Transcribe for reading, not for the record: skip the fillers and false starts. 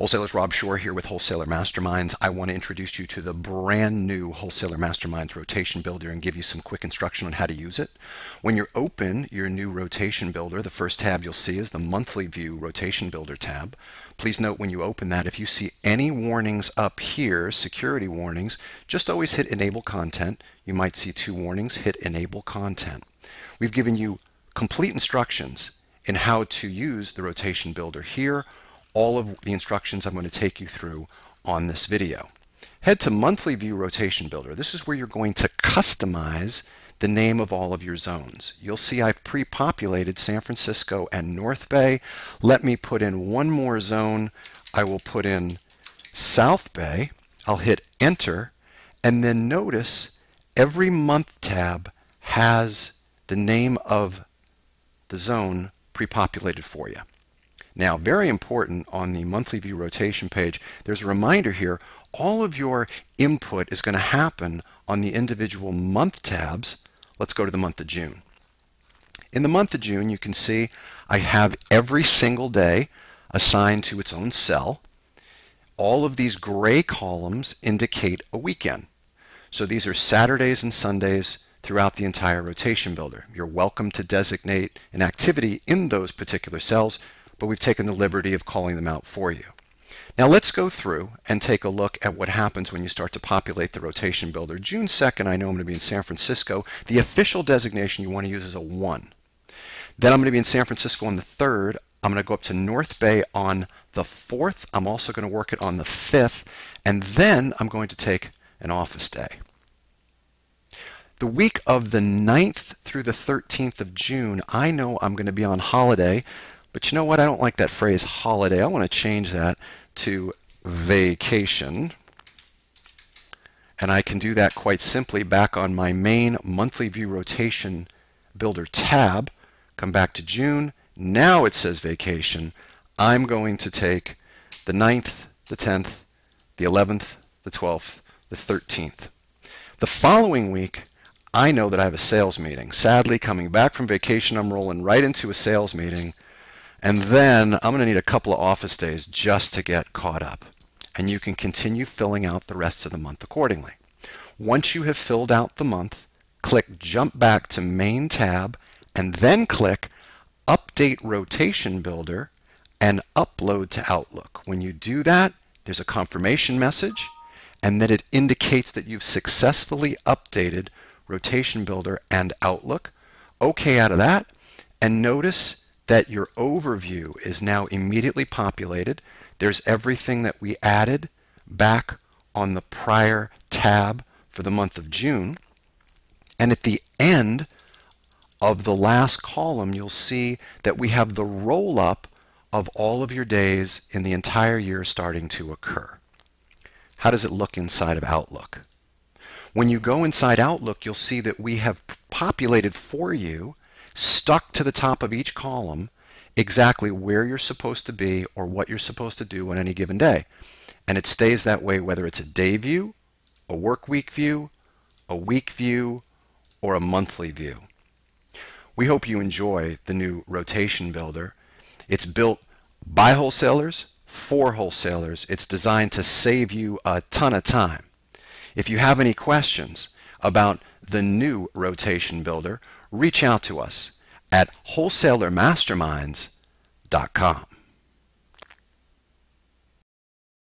Wholesalers, Rob Shore here with Wholesaler Masterminds. I want to introduce you to the brand new Wholesaler Masterminds Rotation Builder and give you some quick instruction on how to use it. When you open your new Rotation Builder, the first tab you'll see is the Monthly View Rotation Builder tab. Please note when you open that, if you see any warnings up here, security warnings, just always hit Enable Content. You might see two warnings, hit Enable Content. We've given you complete instructions in how to use the Rotation Builder here. All of the instructions I'm going to take you through on this video. Head to Monthly View Rotation Builder. This is where you're going to customize the name of all of your zones. You'll see I've pre-populated San Francisco and North Bay. Let me put in one more zone. I will put in South Bay. I'll hit Enter, and then notice every month tab has the name of the zone pre-populated for you. Now, very important on the Monthly View Rotation page, there's a reminder here, all of your input is going to happen on the individual month tabs. Let's go to the month of June. In the month of June, you can see I have every single day assigned to its own cell. All of these gray columns indicate a weekend. So these are Saturdays and Sundays throughout the entire Rotation Builder. You're welcome to designate an activity in those particular cells, but we've taken the liberty of calling them out for you. Now let's go through and take a look at what happens when you start to populate the Rotation Builder. June 2nd, I know I'm going to be in San Francisco. The official designation you want to use is a 1. Then I'm going to be in San Francisco on the 3rd. I'm going to go up to North Bay on the 4th. I'm also going to work it on the 5th. And then I'm going to take an office day. The week of the 9th through the 13th of June, I know I'm going to be on holiday. But you know what? I don't like that phrase holiday. I want to change that to vacation. And I can do that quite simply back on my main Monthly View Rotation Builder tab. Come back to June. Now it says vacation. I'm going to take the 9th, the 10th, the 11th, the 12th, the 13th. The following week, I know that I have a sales meeting. Sadly, coming back from vacation, I'm rolling right into a sales meeting. And then I'm going to need a couple of office days just to get caught up. And you can continue filling out the rest of the month accordingly. Once you have filled out the month, click Jump Back to Main Tab, and then click Update Rotation Builder and Upload to Outlook. When you do that, there's a confirmation message, and then it indicates that you've successfully updated Rotation Builder and Outlook. OK out of that, and notice that your overview is now immediately populated. There's everything that we added back on the prior tab for the month of June. And at the end of the last column, you'll see that we have the roll-up of all of your days in the entire year starting to occur. How does it look inside of Outlook? When you go inside Outlook, you'll see that we have populated for you, stuck to the top of each column, exactly where you're supposed to be or what you're supposed to do on any given day. And it stays that way whether it's a day view, a work week view, or a monthly view. We hope you enjoy the new Rotation Builder. It's built by wholesalers, for wholesalers. It's designed to save you a ton of time. If you have any questions about the new Rotation Builder, reach out to us at wholesalermasterminds.com.